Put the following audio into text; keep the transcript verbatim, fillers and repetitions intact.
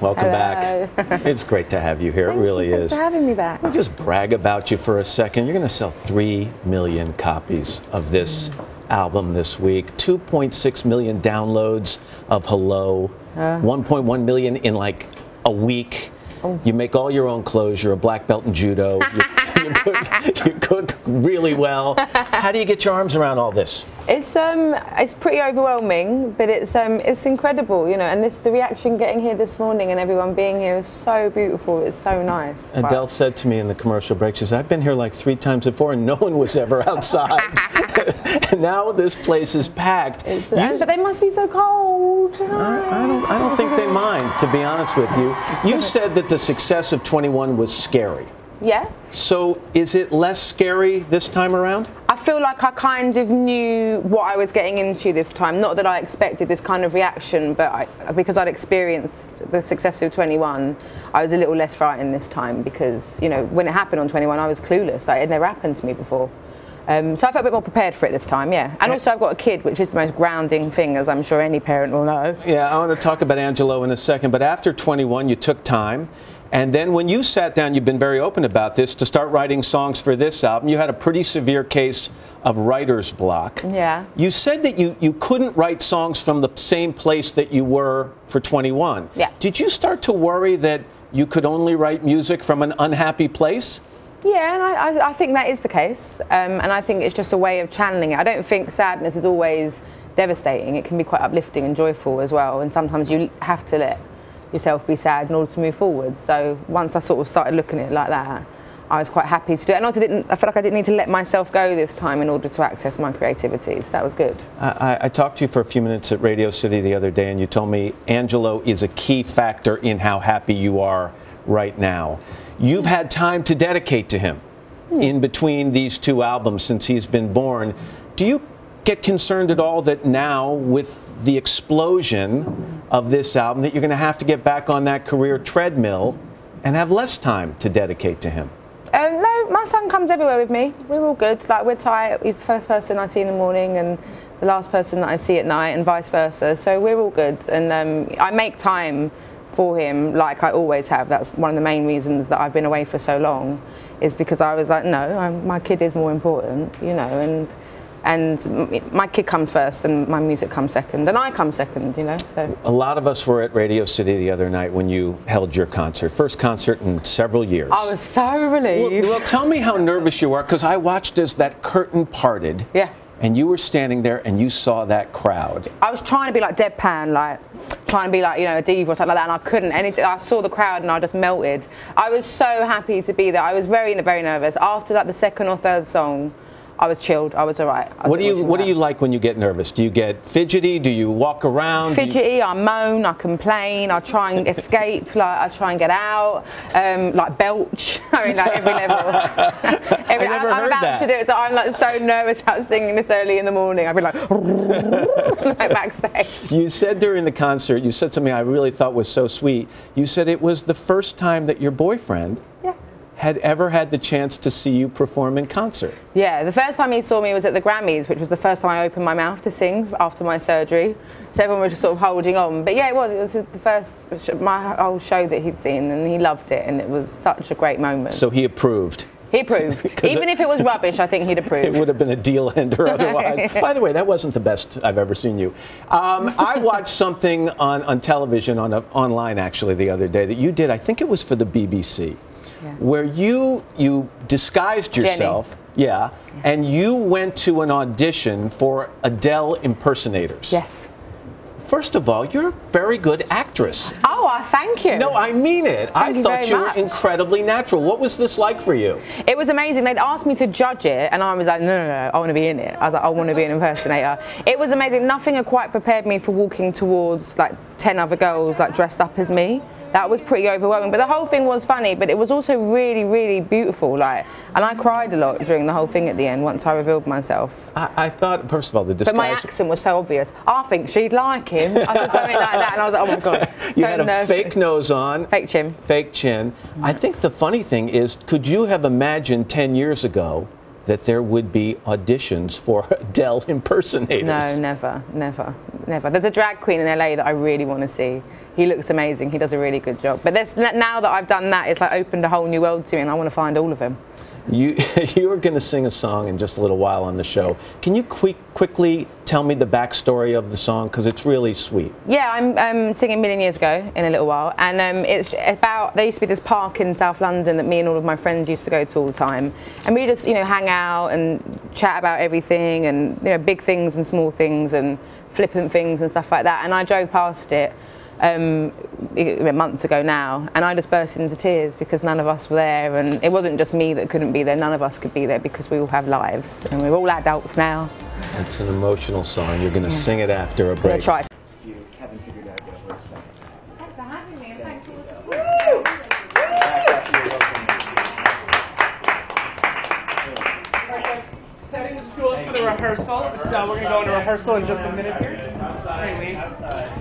Welcome Hello. back. It's great to have you here. Thank it really you. is. Thanks for having me back. We'll just brag about you for a second. You're going to sell three million copies of this mm. album this week. two point six million downloads of Hello. Uh. one point one million in like a week. Oh. You make all your own clothes. You're a black belt in judo. You, you, cook, you cook really well. How do you get your arms around all this? It's um, it's pretty overwhelming, but it's um, it's incredible, you know. And this, the reaction getting here this morning and everyone being here is so beautiful. It's so nice. Adele wow. said to me in the commercial break, she said, "I've been here like three times before, and no one was ever outside. And now this place is packed." It's, you, but they must be so cold. I, I don't, I don't think they mind, to be honest with you. You said that the success of twenty-one was scary. Yeah. So is it less scary this time around? I feel like I kind of knew what I was getting into this time. Not that I expected this kind of reaction, but I, because I'd experienced the success of twenty-one, I was a little less frightened this time because, you know, when it happened on twenty-one, I was clueless. Like, it had never happened to me before. Um, so I felt a bit more prepared for it this time, yeah. And also I've got a kid, which is the most grounding thing, as I'm sure any parent will know. Yeah, I want to talk about Angelo in a second, but after twenty-one, you took time. And then when you sat down, you've been very open about this, to start writing songs for this album, you had a pretty severe case of writer's block. Yeah. You said that you, you couldn't write songs from the same place that you were for twenty-one. Yeah. Did you start to worry that you could only write music from an unhappy place? Yeah, and I, I think that is the case. Um, and I think it's just a way of channeling it. I don't think sadness is always devastating. It can be quite uplifting and joyful as well. And sometimes you have to let yourself be sad in order to move forward. So once I sort of started looking at it like that, I was quite happy to do it. And I, didn't, I felt like I didn't need to let myself go this time in order to access my creativity. So that was good. I, I talked to you for a few minutes at Radio City the other day, and you told me Angelo is a key factor in how happy you are right now. You've had time to dedicate to him hmm. in between these two albums since he's been born. Do you get concerned at all that now, with the explosion of this album, that you're going to have to get back on that career treadmill and have less time to dedicate to him? Um, no, my son comes everywhere with me. We're all good. Like, we're tight. He's the first person I see in the morning and the last person that I see at night, and vice versa. So we're all good. And um, I make time for him, like I always have. That's one of the main reasons that I've been away for so long, is because I was like, no, I'm, my kid is more important, you know. And and my kid comes first, and my music comes second, and I come second, you know. So a lot of us were at Radio City the other night when you held your concert, first concert in several years. I was so relieved. Well, well tell me how nervous you were, because I watched as that curtain parted. Yeah. And you were standing there, and you saw that crowd. I was trying to be like deadpan, like trying to be like, you know, a diva or something like that, and I couldn't. And it, I saw the crowd, and I just melted. I was so happy to be there. I was very, very nervous. After like the second or third song, I was chilled. I was all right. Was what do you What that. do you like when you get nervous? Do you get fidgety? Do you walk around? Fidgety. You... I moan. I complain. I try and escape. Like, I try and get out. Um, like belch. I mean, like every level. every, I never I, heard I'm about that. to do it. So I'm like so nervous about singing this early in the morning. I'd be like, like backstage. You said during the concert, you said something I really thought was so sweet. You said it was the first time that your boyfriend. Yeah. had ever had the chance to see you perform in concert. Yeah, the first time he saw me was at the Grammys, which was the first time I opened my mouth to sing after my surgery. So everyone was just sort of holding on. But yeah, it was. It was the first, my whole show that he'd seen, and he loved it, and it was such a great moment. So he approved. He approved. Even if it was rubbish, I think he'd approve. It would have been a deal ender otherwise. By the way, that wasn't the best I've ever seen you. Um, I watched something on, on television, on a, online actually, the other day that you did. I think it was for the B B C. Yeah. Where you you disguised yourself, yeah, yeah, and you went to an audition for Adele impersonators. Yes. First of all, you're a very good actress. Oh, I thank you. No, I mean it. Thank I you thought you much. were incredibly natural. What was this like for you? It was amazing. They'd asked me to judge it, and I was like, no, no, no, I want to be in it. I was like, I want to be an impersonator. It was amazing. Nothing had quite prepared me for walking towards like ten other girls like dressed up as me. That was pretty overwhelming, but the whole thing was funny, but it was also really, really beautiful. Like, and I cried a lot during the whole thing at the end once I revealed myself. I, I thought, first of all, the disguise... But my accent was so obvious. I think she'd like him. I said something like that, and I was like, oh my God. You so had a nervous. fake nose on. Fake chin. Fake chin. I think the funny thing is, could you have imagined ten years ago that there would be auditions for Adele impersonators. No, never, never, never. There's a drag queen in L A that I really want to see. He looks amazing. He does a really good job. But there's, now that I've done that, it's like opened a whole new world to me, and I want to find all of them. You, you are going to sing a song in just a little while on the show. Can you quick, quickly tell me the backstory of the song, because it's really sweet? Yeah, I'm um, singing Million Years Ago in a little while, and um, it's about, there used to be this park in South London that me and all of my friends used to go to all the time, and we just, you know, hang out and chat about everything, and, you know, big things and small things and flippant things and stuff like that. And I drove past it Um, months ago now, and I just burst into tears because none of us were there, and it wasn't just me that couldn't be there, none of us could be there because we all have lives and we're all adults now. It's an emotional song. You're going to yeah. sing it after a break. Try. You haven't figured out yet what it's saying. Thanks for having me, and thanks for all the support. Setting the stools for the rehearsal, so we're going to go into rehearsal in just a minute here. Hey, Lee.